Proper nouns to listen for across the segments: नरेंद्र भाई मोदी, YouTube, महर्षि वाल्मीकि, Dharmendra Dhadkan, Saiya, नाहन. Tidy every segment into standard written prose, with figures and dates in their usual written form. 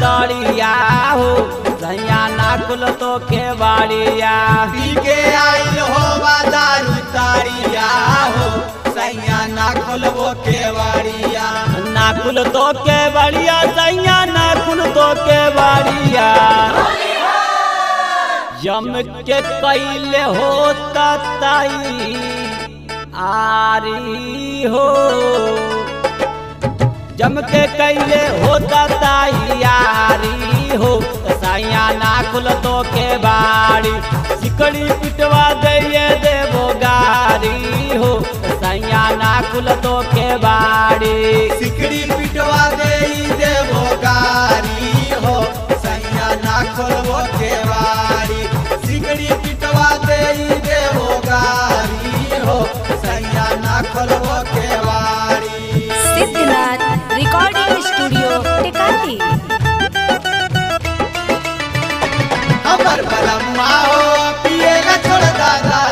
तड़िया हो सैया ना खुलतो केबाड़िया। पी के आइल हो दारू तारिया हो सैया ना खुलबो केबाड़िया। ना खुलतो केबाड़िया सैया ना खुलतो केबाड़िया। जम के कैले हो तताई आरी हो। जम के कैले होता तैयारी हो सैया ना खुलतो केबाड़ी। सिकड़ी पिटवा दे देवो गारी हो सैया ना खुलतो केबाड़ी। सिकड़ी पिटवा दे देवो गारी हो सैया ना खुलबो केबाड़ी। सिकड़ी पिटवा दे देवो गारी हो सैया ना खुलबो केबाड़ी। Recording studio टिकाती। हमर बलम्मा हो पिएगा छोड़ दादा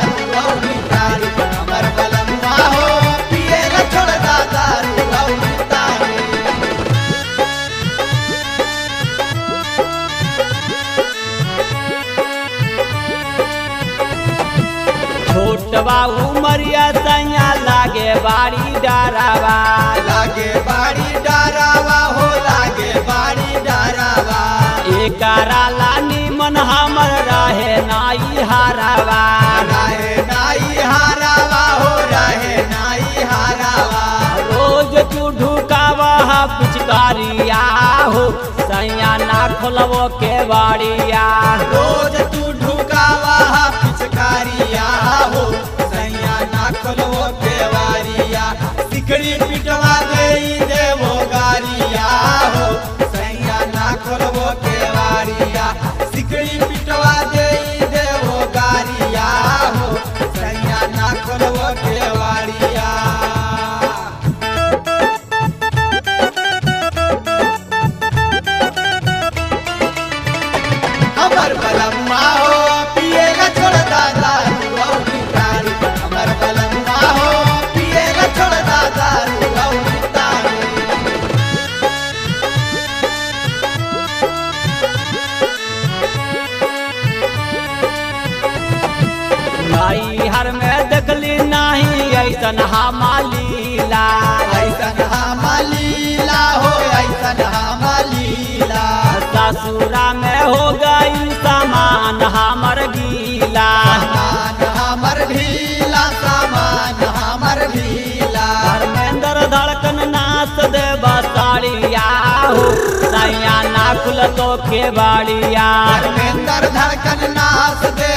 उमरिया तैया लागे बाड़ी डरावा। लागे बाड़ी डरावा हो लागे बाड़ी डरावा। एकारा लानी मन हमर रहे नाई हारावा। रहे नाई हारावा हो रहे नाई हारावा। रोज तू ढुकावा पिचकारिया हो सैया ना खुलबो केबाड़िया। रोज तू ढुकावा पिचकारिया हो खुलबो केबाड़िया। सिकड़ी पिटवा दे देवो गारिया हो सैया ना खुलबो केबाड़िया। सिकड़ी पिटवा दे देवो गारिया हो सैया ना खुलबो केबाड़िया। हमर बलम्मा हो पिएगा छोड़ दादा हर में देखली नहीं ऐसन हमालीला। ऐसन हमालीला हो ऐसन हमालीला। ससुरा में हो गई सामान हमर गीला। हमर भीला सामान हमर भीला। धर्मेंद्र धड़कन नाच देवा साड़िया हो सैया ना खुलतो केबाड़िया। धर्मेंद्र धड़कन नाच दे